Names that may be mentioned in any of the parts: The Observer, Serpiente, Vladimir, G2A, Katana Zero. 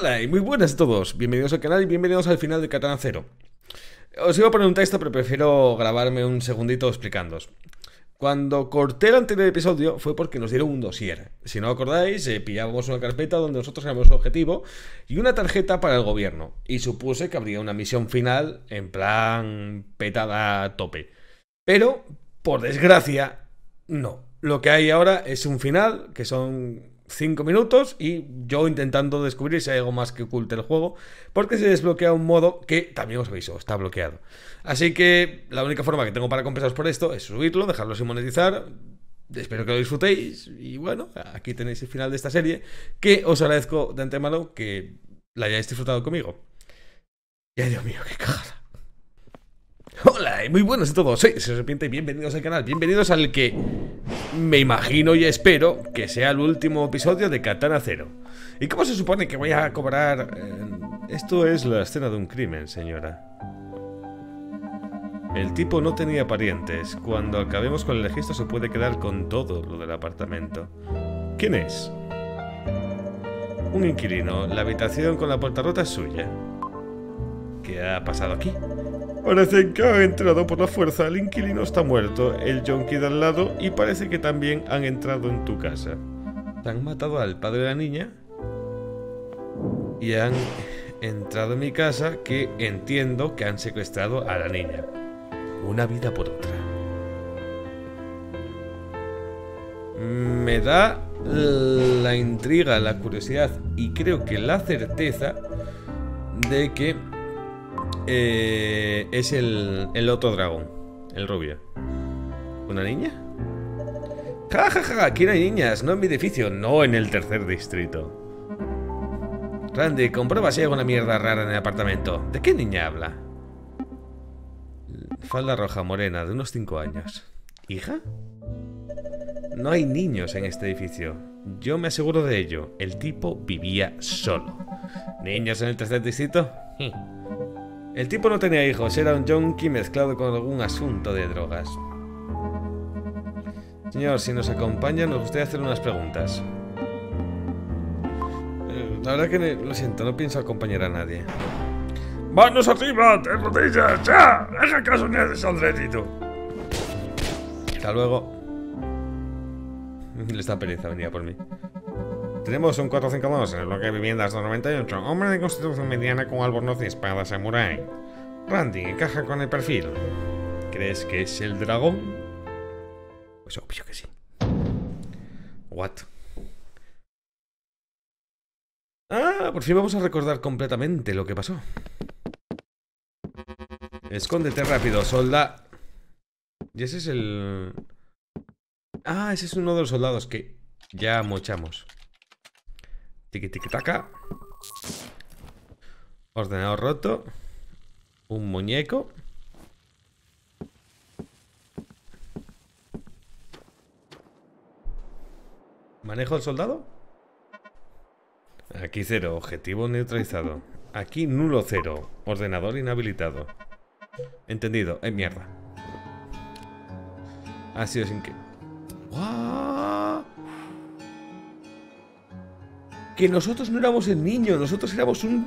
Hola y muy buenas a todos, bienvenidos al canal y bienvenidos al final de Katana Zero. Os iba a poner un texto pero prefiero grabarme un segundito explicándoos. Cuando corté el anterior episodio fue porque nos dieron un dossier. Si no acordáis, pillábamos una carpeta donde nosotros éramos el objetivo y una tarjeta para el gobierno. Y supuse que habría una misión final en plan petada a tope. Pero, por desgracia, no. Lo que hay ahora es un final, que son 5 minutos y yo intentando descubrir si hay algo más que oculte el juego, porque se desbloquea un modo que también os aviso, está bloqueado. Así que la única forma que tengo para compensaros por esto es subirlo, dejarlo sin monetizar. Espero que lo disfrutéis y bueno, aquí tenéis el final de esta serie, que os agradezco de antemano que la hayáis disfrutado conmigo. Ya, Dios mío, qué cagada. Hola y muy buenas a todos, soy Serpiente y bienvenidos al canal, bienvenidos al que me imagino y espero que sea el último episodio de Katana Zero. ¿Y cómo se supone que voy a cobrar? Esto es la escena de un crimen, señora. El tipo no tenía parientes, cuando acabemos con el registro se puede quedar con todo lo del apartamento. ¿Quién es? Un inquilino, la habitación con la puerta rota es suya. ¿Qué ha pasado aquí? Parece que ha entrado por la fuerza, el inquilino está muerto, el yonki de al lado y parece que también han entrado en tu casa. ¿Han matado al padre de la niña? Y han entrado en mi casa, que entiendo que han secuestrado a la niña. Una vida por otra. Me da la intriga, la curiosidad y creo que la certeza de que es el otro dragón, el rubio. ¿Una niña? ¡Ja, ja, ja! Aquí no hay niñas, no en mi edificio, no en el tercer distrito. Randy, comprueba si hay alguna mierda rara en el apartamento. ¿De qué niña habla? Falda roja, morena, de unos 5 años. ¿Hija? No hay niños en este edificio. Yo me aseguro de ello. El tipo vivía solo. ¿Niños en el tercer distrito? El tipo no tenía hijos, era un yonki mezclado con algún asunto de drogas. Señor, si nos acompaña, nos gustaría hacer unas preguntas. La verdad que lo siento, no pienso acompañar a nadie. ¡Manos arriba! ¡Te rodillas! ¡Ya! ¡Deja caso ni de soldretito! Hasta luego. Le está pereza, venía por mí. Tenemos un 452 en el bloque de viviendas 298, hombre de constitución mediana con albornoz y espada samurai. Randy, encaja con el perfil. ¿Crees que es el dragón? Pues obvio que sí. What? Ah, por fin vamos a recordar completamente lo que pasó. Escóndete rápido, solda. Y ese es el... Ah, ese es uno de los soldados que ya mochamos. Tiki tiki taca. Ordenador roto. Un muñeco. ¿Manejo al soldado? Aquí cero. Objetivo neutralizado. Aquí nulo cero. Ordenador inhabilitado. Entendido. Es mierda. Ha sido sin que... Que nosotros no éramos el niño, nosotros éramos un...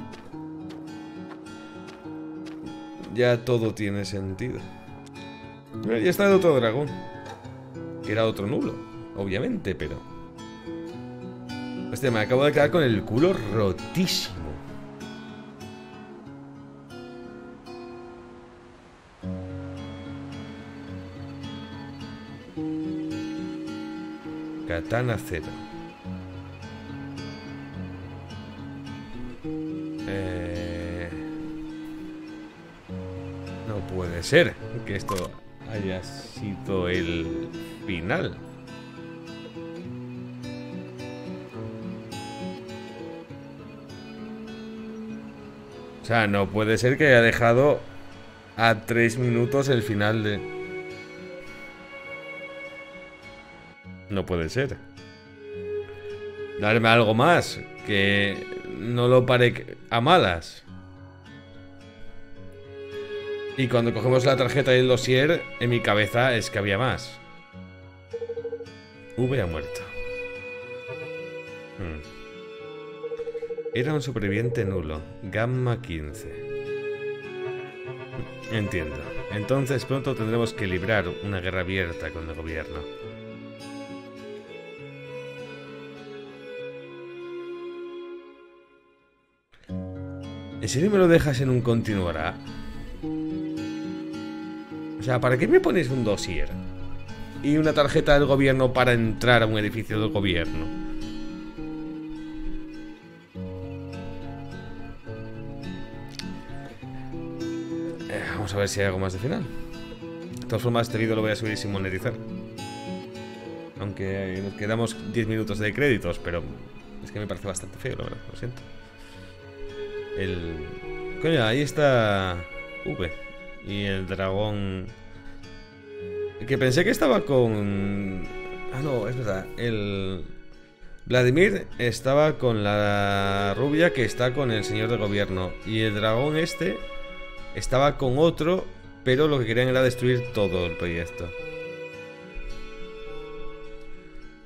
Ya todo tiene sentido. Ya está el otro dragón. Que era otro nulo, obviamente, pero... Hostia, me acabo de quedar con el culo rotísimo. Katana Zero. No puede ser que esto haya sido el final. O sea, no puede ser que haya dejado a 3 minutos el final de... No puede ser. Darme algo más, que no lo pare a malas. Y cuando cogemos la tarjeta y el dossier, en mi cabeza es que había más. V ha muerto. Era un superviviente nulo, gamma 15. Entiendo. Entonces pronto tendremos que librar una guerra abierta con el gobierno. ¿En serio me lo dejas en un continuará? O sea, ¿para qué me pones un dossier y una tarjeta del gobierno para entrar a un edificio del gobierno? Vamos a ver si hay algo más de final. De todas formas, este vídeo lo voy a subir sin monetizar. Aunque nos quedamos 10 minutos de créditos, pero es que me parece bastante feo, la verdad, lo siento. Coño, ahí está V y el dragón que pensé que estaba con... Ah, no, es verdad. El Vladimir estaba con la rubia que está con el señor de gobierno, y el dragón este estaba con otro, pero lo que querían era destruir todo el proyecto.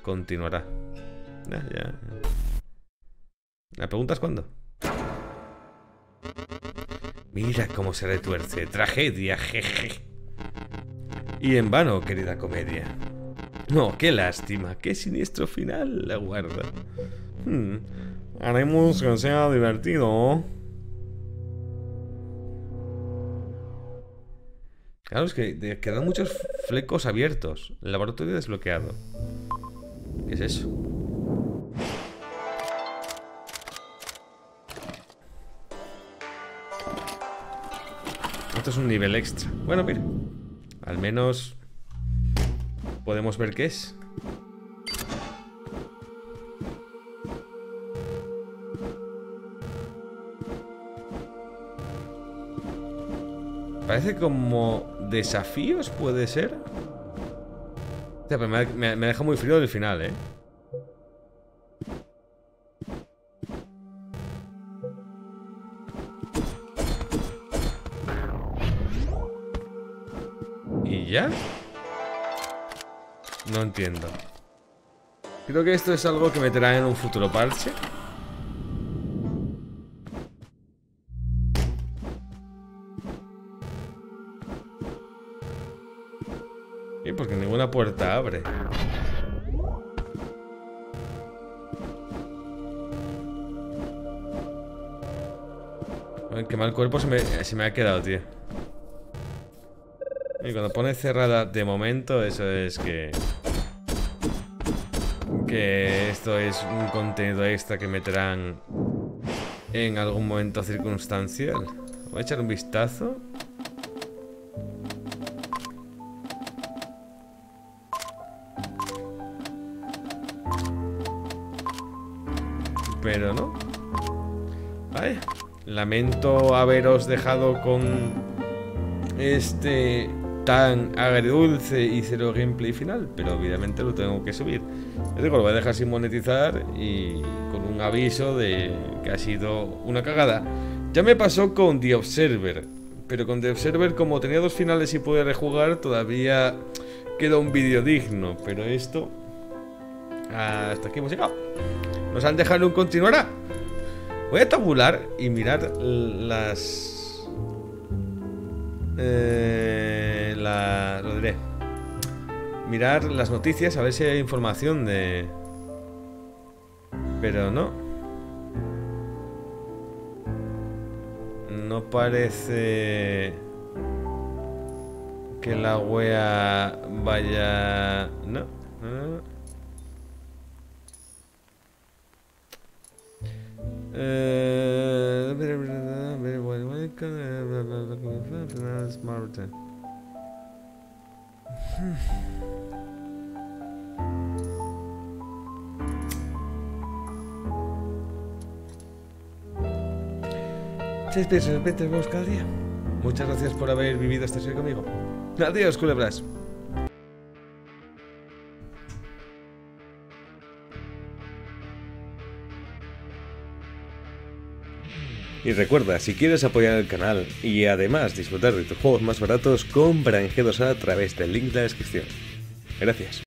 Continuará. ¿La pregunta es cuándo? Mira cómo se retuerce. Tragedia, jeje. Y en vano, querida comedia. No, qué lástima. Qué siniestro final la guarda. Haremos que sea divertido. Claro, es que quedan muchos flecos abiertos. El laboratorio desbloqueado. ¿Qué es eso? Esto es un nivel extra. Bueno, mira, al menos podemos ver qué es. Parece como desafíos, puede ser. O sea, pero me deja muy frío el final, ¿eh? ¿Ya? No entiendo. Creo que esto es algo que meterá en un futuro parche. Y porque ninguna puerta abre. Ay, qué mal cuerpo se me ha quedado, tío. Y cuando pone cerrada de momento, eso es que esto es un contenido extra que meterán en algún momento circunstancial. Voy a echar un vistazo. Pero no. Vale. Lamento haberos dejado con este... tan agridulce y cero gameplay final, pero obviamente lo tengo que subir. Yo digo, lo voy a dejar sin monetizar y con un aviso de que ha sido una cagada. Ya me pasó con The Observer, pero con The Observer, como tenía dos finales y pude rejugar, todavía queda un vídeo digno, pero esto... hasta aquí hemos llegado. Nos han dejado un continuará. Voy a tabular y mirar las... lo diré. Mirar las noticias a ver si hay información de... Pero no. No parece que la wea vaya... No, no. Día. Muchas gracias por haber vivido este día conmigo. Adiós, culebras. Y recuerda, si quieres apoyar el canal y además disfrutar de tus juegos más baratos, compra en G2A a través del link de la descripción. Gracias.